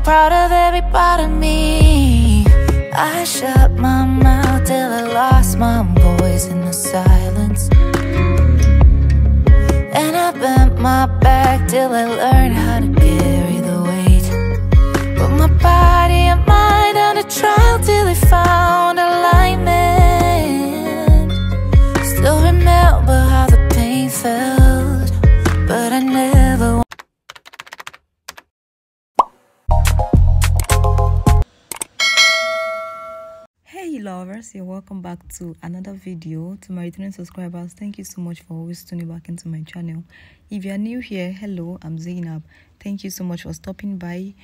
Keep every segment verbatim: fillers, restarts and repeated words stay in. I'm proud of every part of me. I shut my mouth till I lost my voice in the silence, and I bent my back till I learned how to carry the weight. Put my body and mind under trial till they found alignment. Still remember how the pain felt, but I never. Hey lovers, you're welcome back to another video. To my returning subscribers, thank you so much for always tuning back into my channel. If you are new here, hello, I'm Zainab. Thank you so much for stopping by.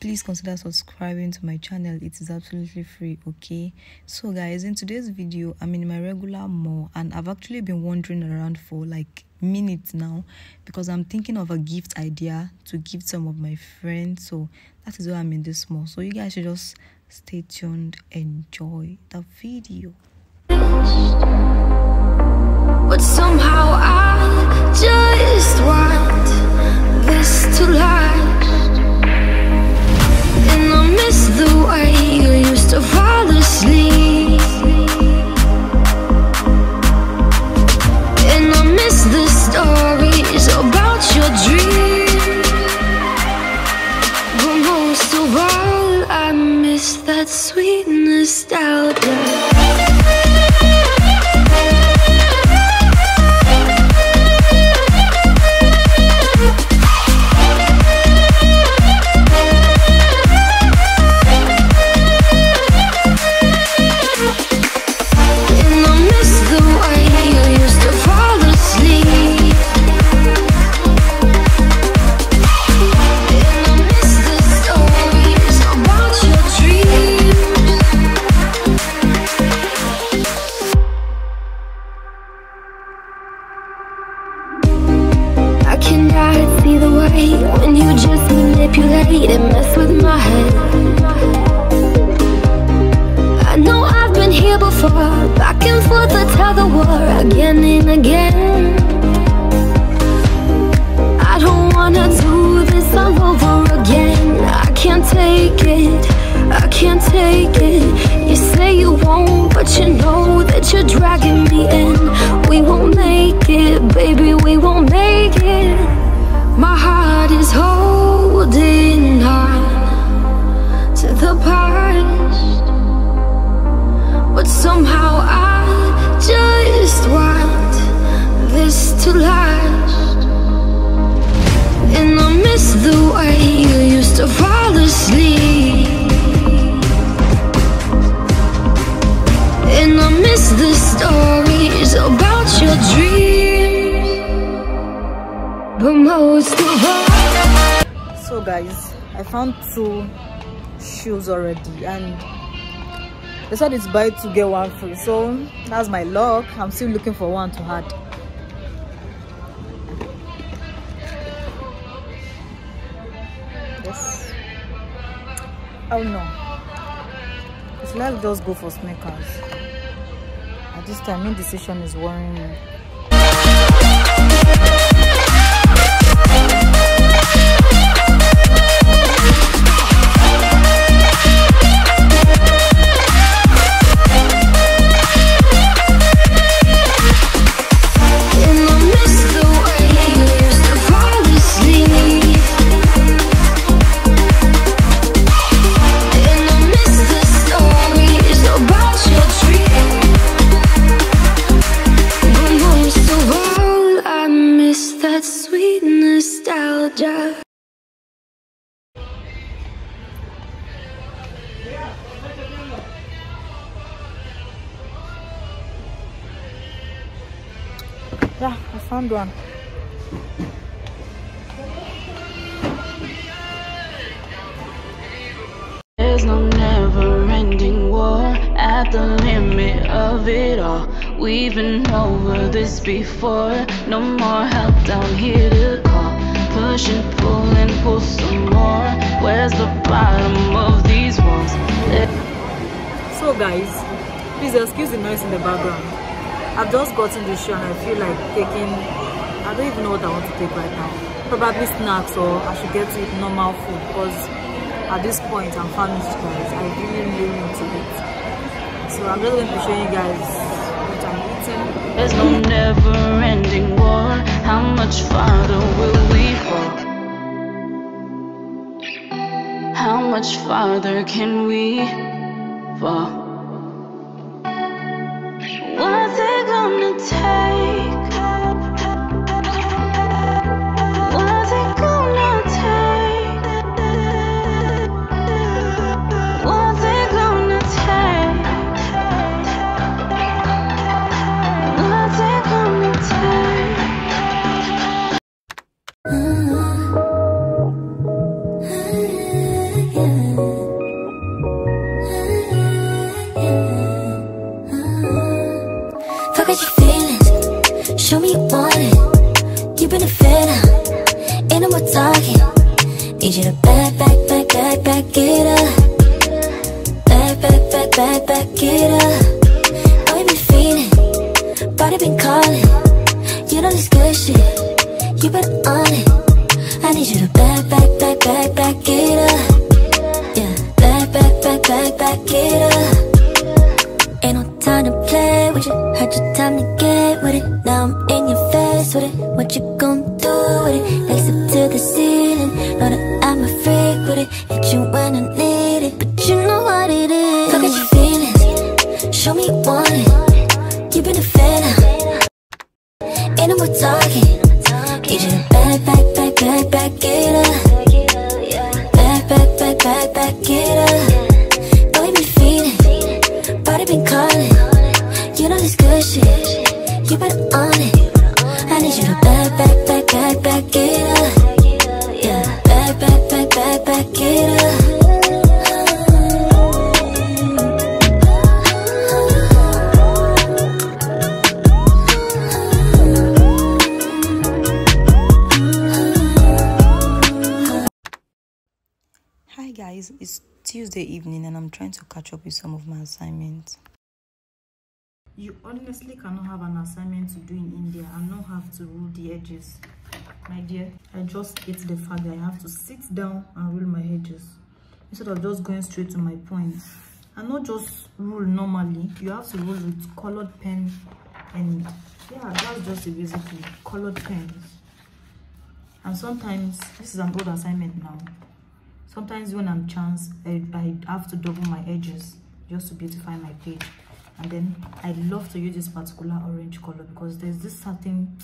Please consider subscribing to my channel. It is absolutely free, okay? So guys, in today's video, I'm in my regular mall, and I've actually been wandering around for like minutes now because I'm thinking of a gift idea to give some of my friends. So that is why I'm in this mall. So you guys should just stay tuned, enjoy the video. But somehow I just want this to last, and I miss the way you used to fall asleep, and I miss the stories about your dreams. But most of all, I miss that sweet nostalgia. So guys, I found two shoes already, and they said it's buy two get one free, so that's my luck. I'm still looking for one to add. Yes. Oh no, it's like just go for sneakers. At this time, indecision is worrying me. Yeah, I found one. There's no never-ending war at the limit of it all. We've been over this before. No more help down here to call. Push and pull and pull some more. Where's the bottom of these walls? So guys, please excuse the noise in the background. I've just gotten this shoe and I feel like taking, I don't even know what I want to take right now. Probably snacks, or I should get to eat normal food because at this point I'm famished, guys. I really really need to eat. So I'm just going to show you guys what I'm eating. There's no never ending war. How much farther will we fall? How much farther can we fall? What's it gonna take? What's it gonna take? What's it gonna take? What's it gonna take? Fuck what you're feeling. Show me you want it. You've been a fan of. Ain't no more talking. Need you to back, back, back, back, back it up. Back, back, back, back, back it up. Oh, you been feeling, body been calling. You know this good shit, you been on it. I need you to back, back, back, back, back it up. Yeah, back, back, back, back, back it up. Ain't no time to play with you. Had your time to get with it. Now I'm in your face with it. What you gon' do with it? Legs up to the ceiling. Know that I'm a freak with it. Hit you when I need it, but you know what it is. Fuck what you feeling. Show me you want it. You been a fan of. Ain't no more talking. Need you to back, back, back, back, back it up. Back, back, back, back, back it up. Know you been feeling, body been calling. You know this good shit, you been on it. I need you to back, back, back, back, back it up. Yeah, back, back, back, back, back it up. Hi guys, it's Tuesday evening and I'm trying to catch up with some of my assignments. You honestly cannot have an assignment to do in India and not have to rule the edges. My dear, I just hate the fact that I have to sit down and rule my edges instead of just going straight to my points. And not just rule normally, you have to rule with colored pen, and yeah, that's just the basic thing, colored pens. And sometimes, this is an old assignment now, sometimes when I'm chance, I, I have to double my edges just to beautify my page. And then I love to use this particular orange color because there's this certain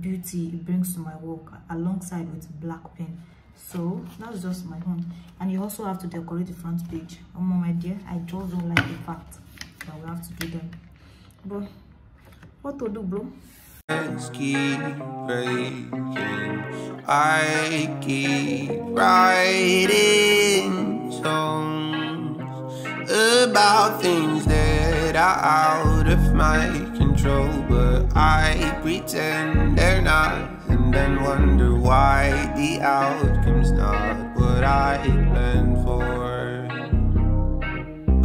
beauty it brings to my work alongside with black pen. So that's just my own. And you also have to decorate the front page. Oh my dear, I just don't like the fact that we have to do them. But what to do, bro? Keep breaking. I keep writing songs about things that out of my control, but I pretend they're not, and then wonder why the outcome's not what I planned for.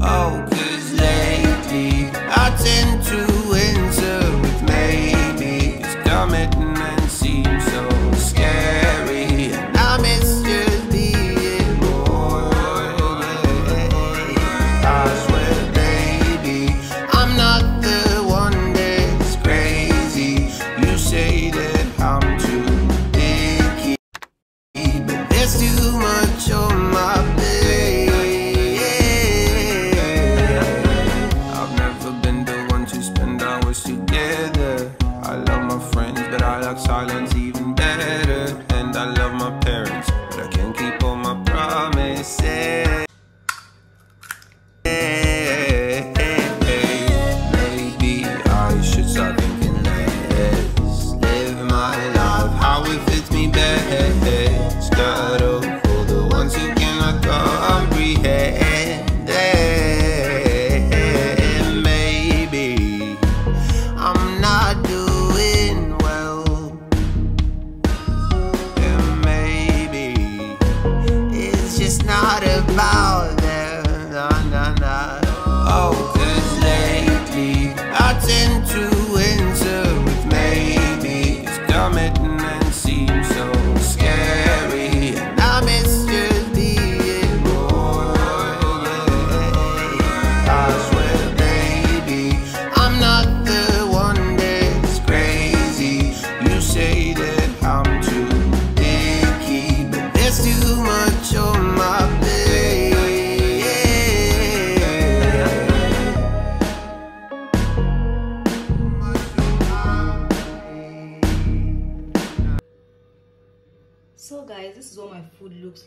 Oh, cause lately I tend to answer with maybe. It's commitment and seems so scary, and I miss just being more. I swear too much on my bed.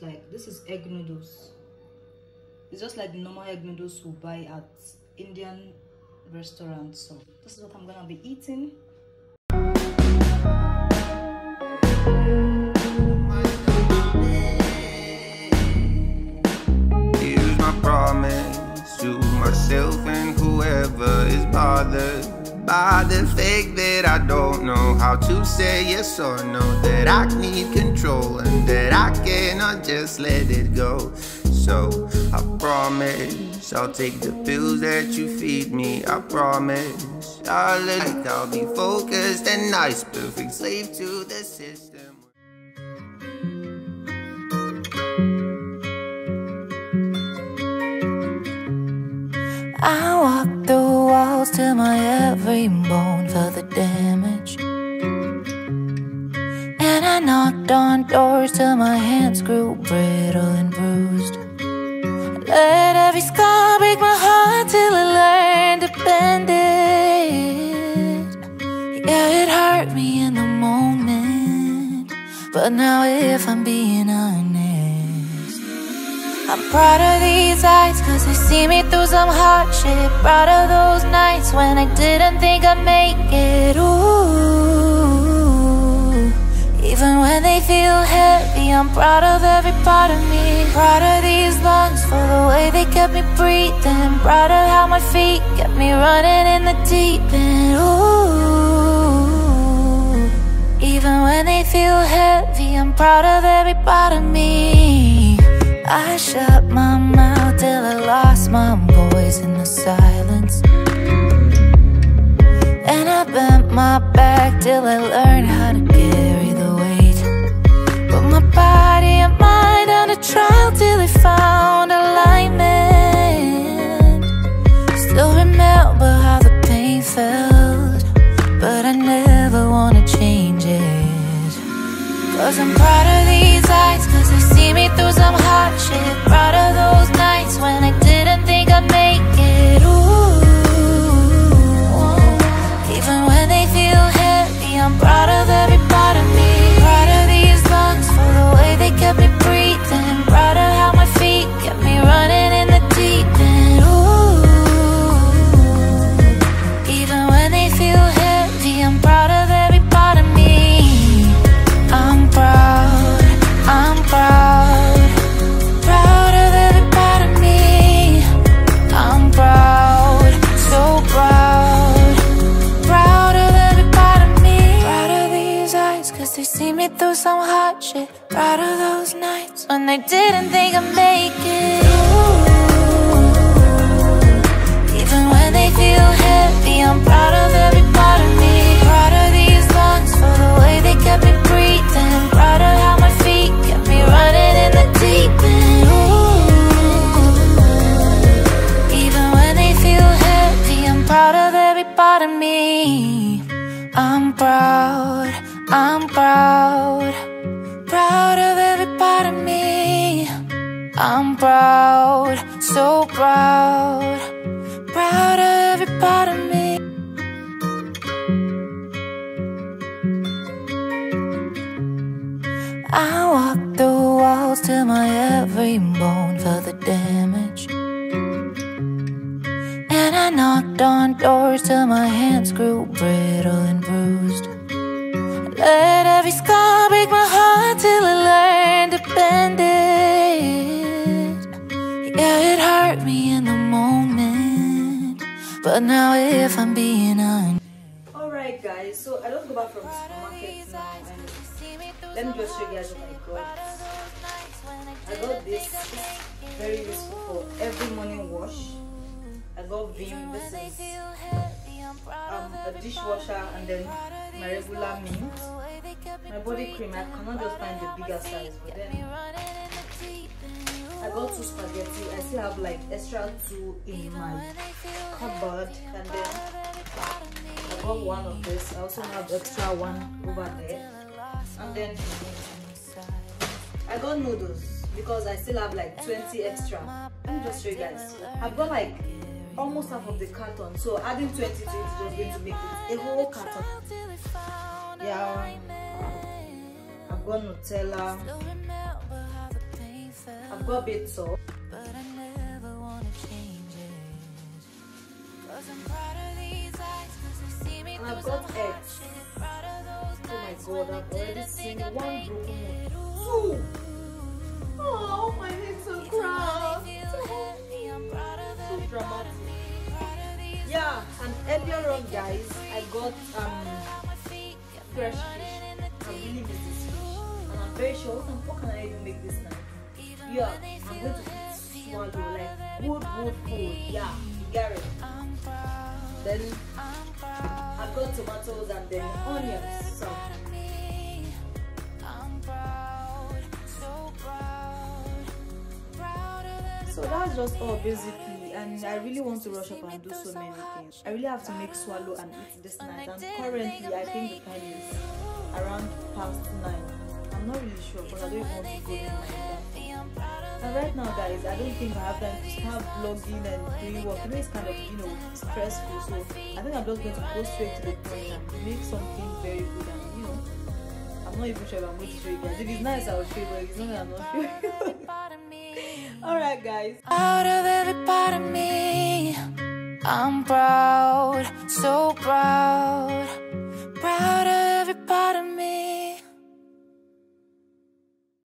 looks like. This is egg noodles. It's just like the normal egg noodles we buy at Indian restaurants. So this is what I'm gonna be eating. Here's my promise to myself and whoever is bothered by the fake that I don't know how to say yes or no, that I need control and that I cannot just let it go. So I promise I'll take the pills that you feed me. I promise I'll let I'll be focused and nice, perfect slave to the system. I walk the walls till my every bone felt the damage, and I knocked on doors till my hands grew brittle and bruised. I let every scar break my heart till I learned to bend it. Yeah, it hurt me in the moment, but now if I'm being honest, I'm proud of these eyes, cause they see me through some hardship. Proud of those nights when I didn't think I'd make it. Ooh, even when they feel heavy, I'm proud of every part of me. Proud of these lungs for the way they kept me breathing. Proud of how my feet kept me running in the deep end. Ooh, even when they feel heavy, I'm proud of every part of me. I shut my mouth till I lost my voice in the silence, and I bent my back till I learned how to carry the weight. Put my body and mind under trial till I found alignment. Still remember how the pain felt, but I never wanna change it. Cause I'm proud of these eyes, cause they see me through some hardship. Proud of those nights when I didn't think I'd make it. Ooh, even when they feel heavy, I'm proud of every part of me. Proud of these lungs for the way they kept me breathing. Proud of how my feet kept me running in the deep end. Ooh, even when they feel heavy, I'm proud of every part of me. I'm proud, I'm proud. Through some hot shit, proud of those nights when they didn't think I'd make it. Ooh, even when they feel heavy, I'm proud of every part of me. Proud of these lungs for the way they kept me breathing. Proud of how my feet kept me running in the deep end. Ooh, even when they feel heavy, I'm proud of every part of me. I'm proud. I'm proud, proud of every part of me. I'm proud, so proud, proud of every part of me. I walked the walls till my every bone felt the damage, and I knocked on doors till my hands grew brittle and bruised. Let every scar break my heart till I learned to bend it. Yeah, it hurt me in the moment, but now if I'm being honest. Alright guys, so I just go back from the supermarket now, and let me just show you guys what I got. I got this, it's very useful for every morning wash. I got Vim, this is um, a dishwasher, and then my regular mint, my body cream. I cannot just find the bigger size, but then I got two spaghetti. I still have like extra two in my cupboard, and then I got one of this. I also have extra one over there, and then I got noodles because I still have like twenty extra. Let me just show you guys. I've got like almost half of the carton, so adding twenty to it is just going to make it a whole carton. Yeah, I've got Nutella, I've got a bit sore. But I never want to change it. Cause I'm proud of these eyes, cause they see me through some hot shit. Proud of those nights when they didn't think I'd make it. Ooh. Oh, my head's so crossed. So dramatic. Yeah, and earlier on, guys, I got um fresh fish. I believe this is fish. And I'm very sure, how can I even make this now? Yeah, I'm going to swallow like good, good food. Yeah, you get it. Then I've got tomatoes and then onions. So. So that's just all basically. And I really want to rush up and do so many things. I really have to make swallow and eat this night, and currently I think the time is around past nine. I'm not really sure because I don't even want to go in my head. And right now, guys, I don't think I have time to start vlogging and doing work. You know, it's kind of, you know, stressful, so I think I'm just going to go straight to the point and make something very good. And you know, I'm not even sure if I'm going to show you guys. If it's nice, I'll show you, but if it's not, I'm not sure. Alright, guys. Out of every part of me, I'm proud, so proud. Proud of every part of me.